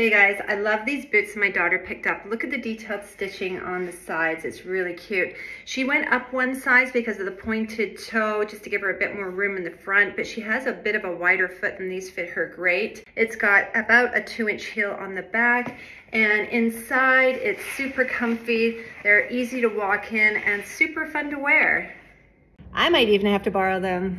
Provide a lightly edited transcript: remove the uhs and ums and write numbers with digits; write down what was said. Okay guys, I love these boots my daughter picked up. Look at the detailed stitching on the sides. It's really cute. She went up one size because of the pointed toe, just to give her a bit more room in the front, but she has a bit of a wider foot and these fit her great. It's got about a 2-inch heel on the back, and inside it's super comfy. They're easy to walk in and super fun to wear. I might even have to borrow them.